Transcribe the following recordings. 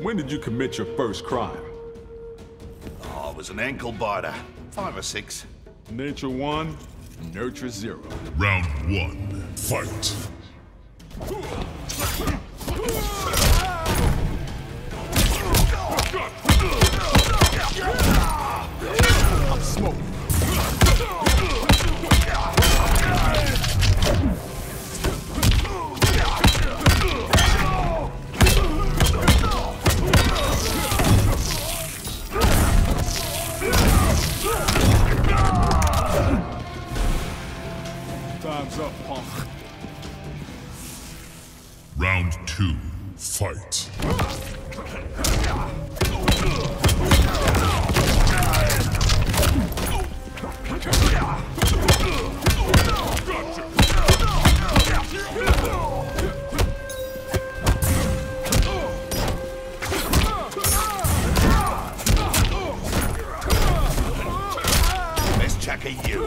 When did you commit your first crime? Oh, it was an ankle biter. 5 or 6. Nature 1, nurture 0. Round 1, fight. Time's up, punk. Round 2, fight. Let's check a you.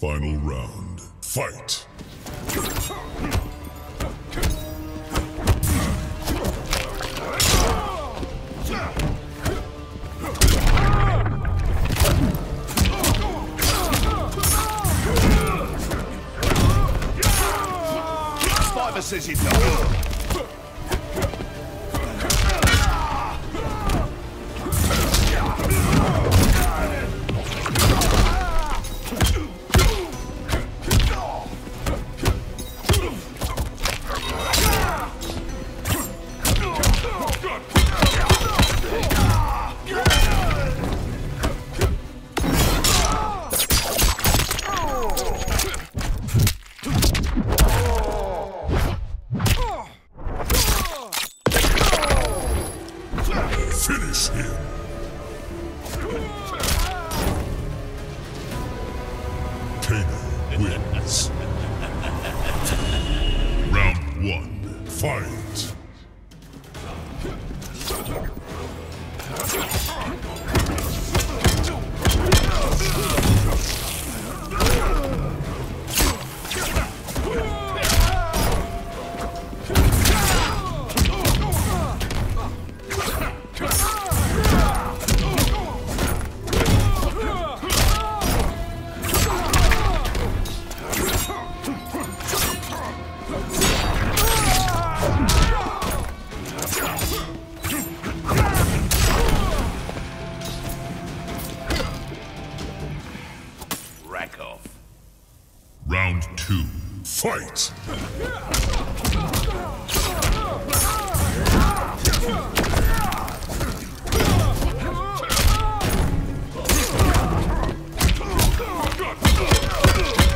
Final round, fight! Spider says he's not. Finish him. Kano wins. Round 1, fight. Round 2, fight!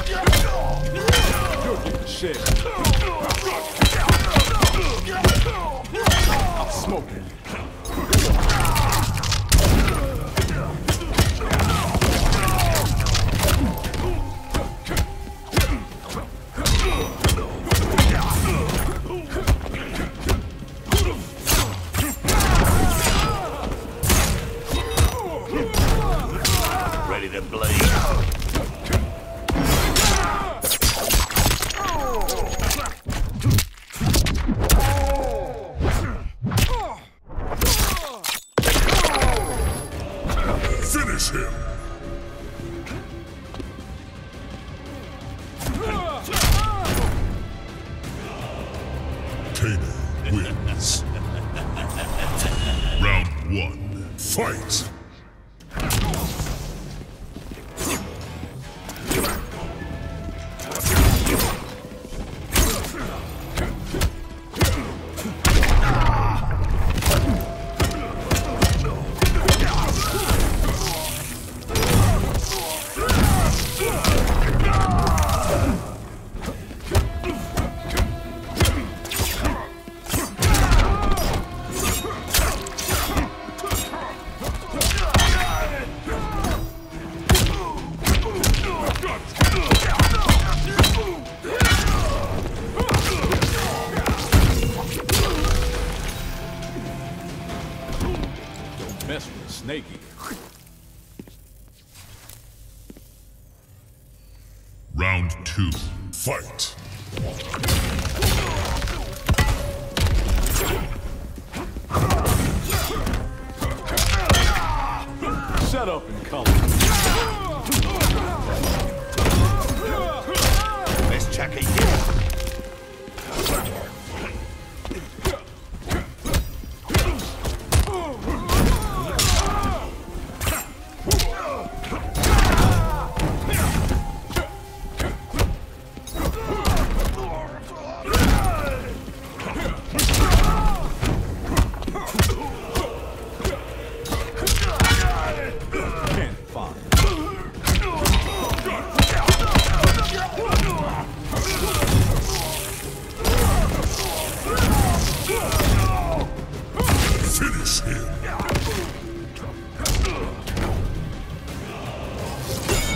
You're getting shit. I'm smoking. Ready to bleed. Kano wins. Round 1, fight! snaky. Round 2, fight! Set up and color. Let's check it here.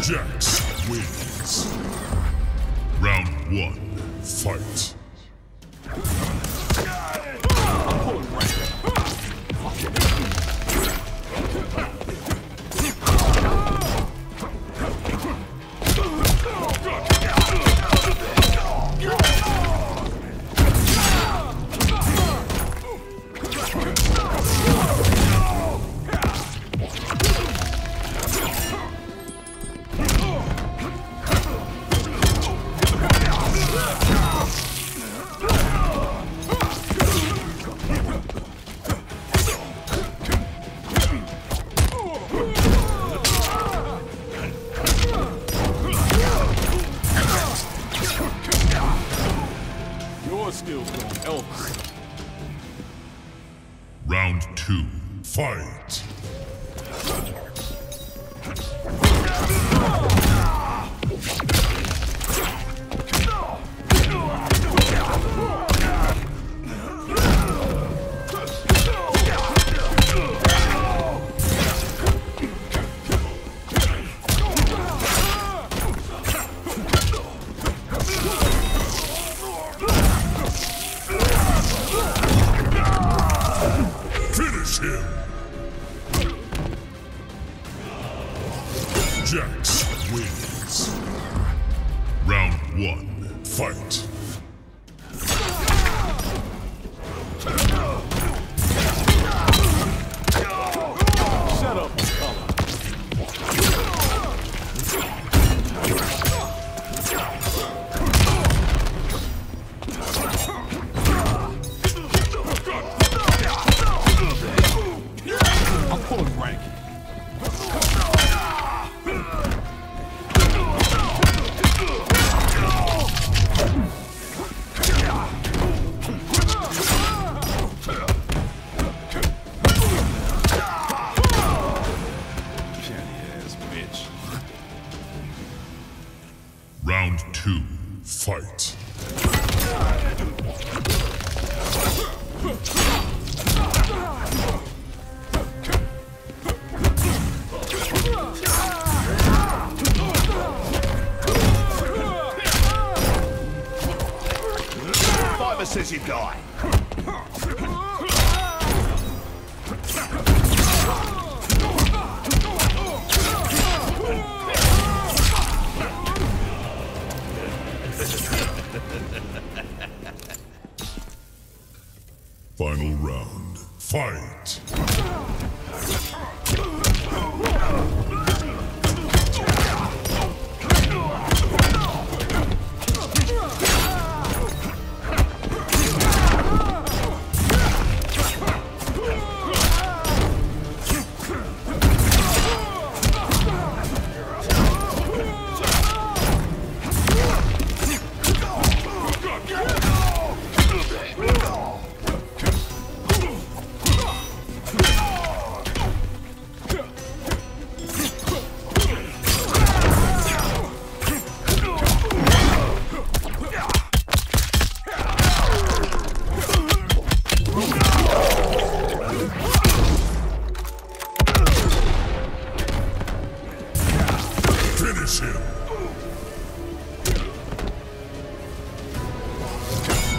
Jax wins. Round 1, fight. Still going elsewhere. Round 2, fight! Jax wins. Round 1, fight. Set up the color. I'm pulling rank. Round 2, fight. Five assists, you die. Final round, fight!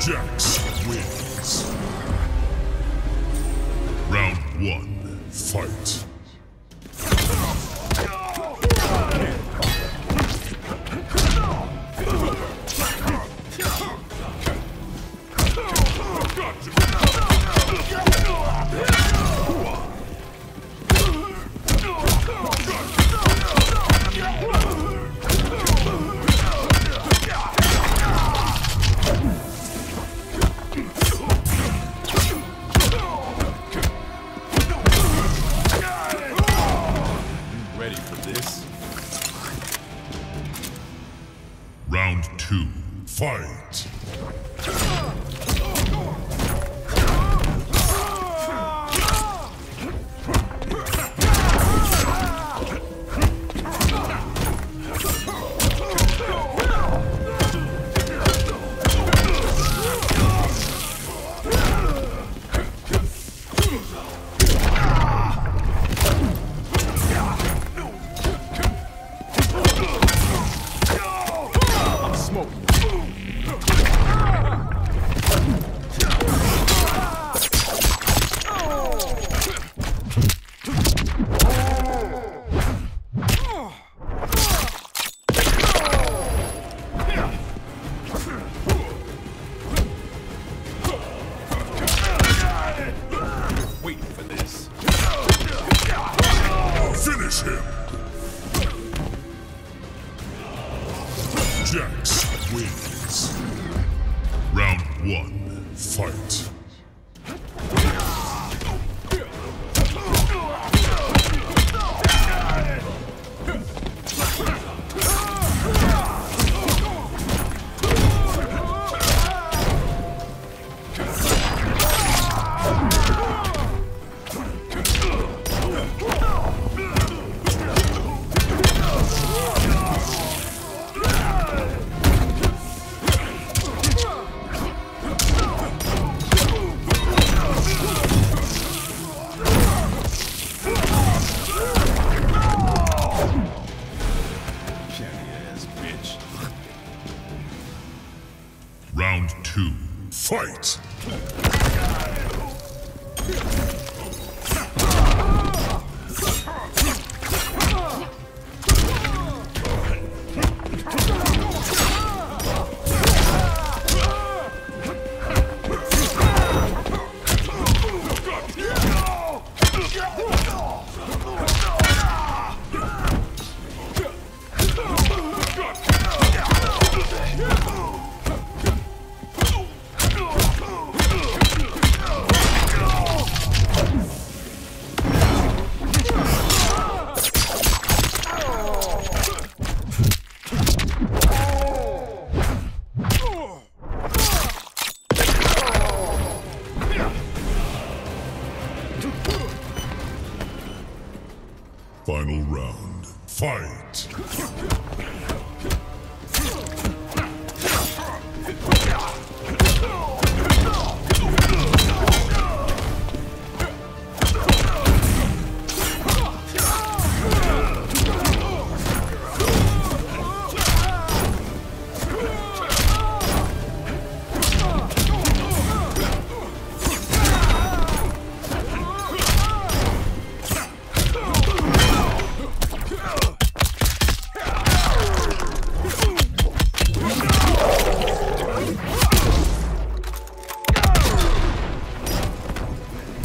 Jax wins. Round 1, fight. Fight! Jax wins. Round one, fight. Round two, fight! Final round, fight!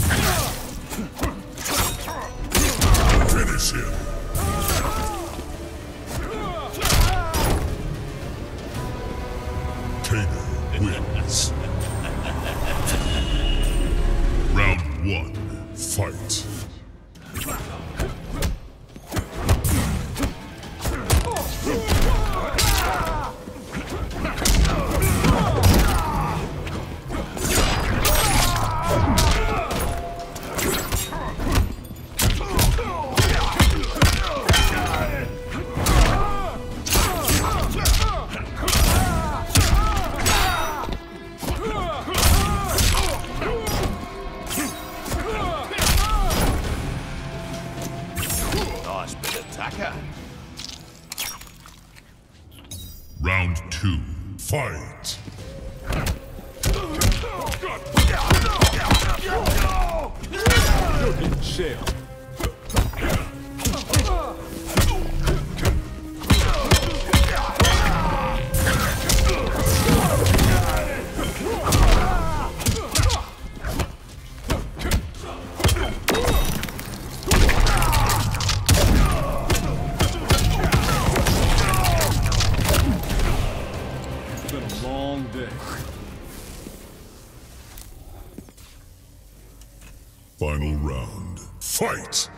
Wins. Round one, fight. Round two, fight! You're in jail. Final round. Fight!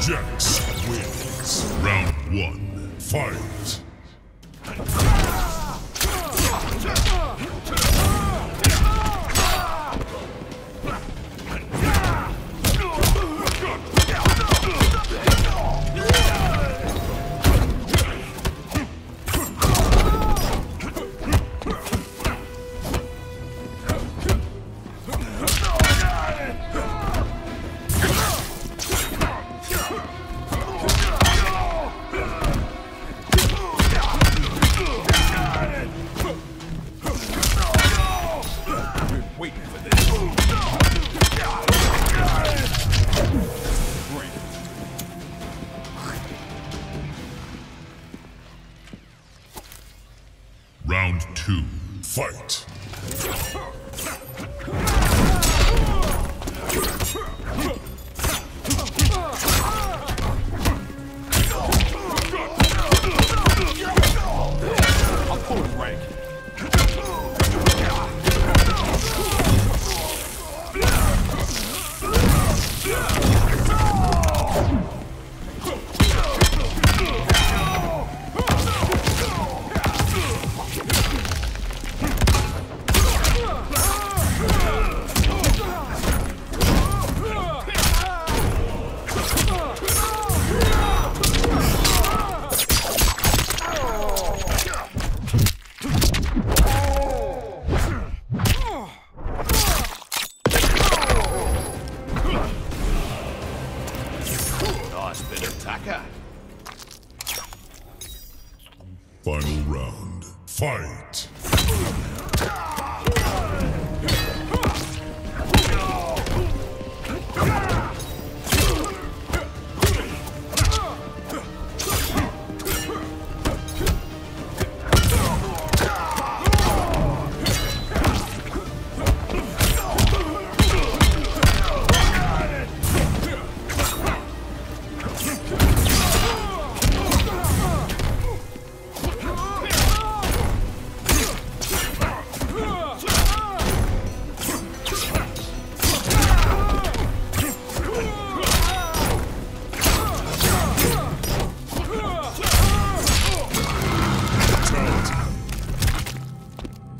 Jax wins. Round one. Fight. Round two, fight! Final round. Fight!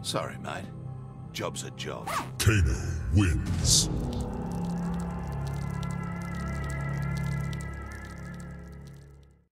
Sorry, mate. Job's a job. Kano wins.